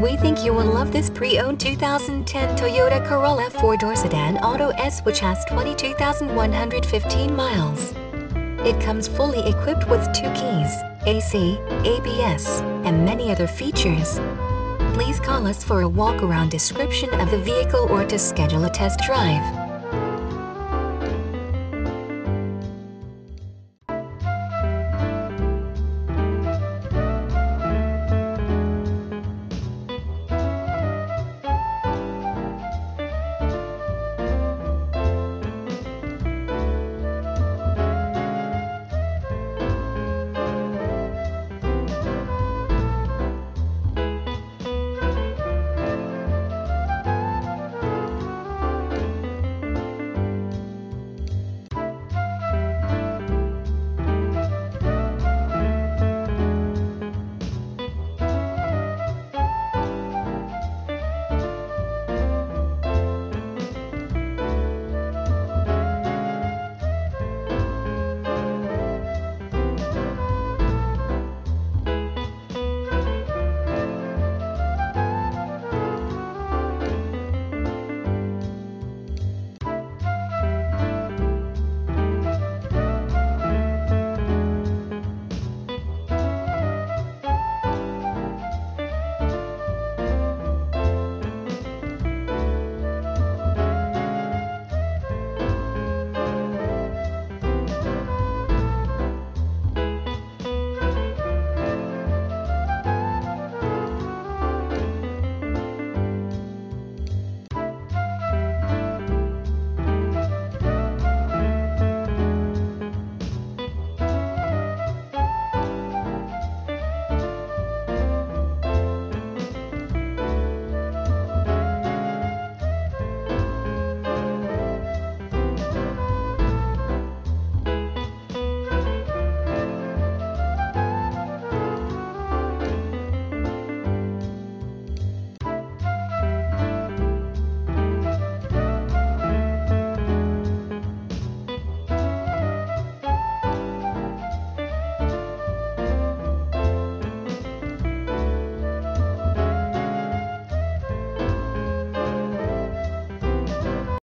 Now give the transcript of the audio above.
we think you will love this pre-owned 2010 Toyota Corolla 4-door sedan Auto S, which has 22,115 miles. It comes fully equipped with 2 keys, AC, ABS, and many other features. Please call us for a walk-around description of the vehicle or to schedule a test drive.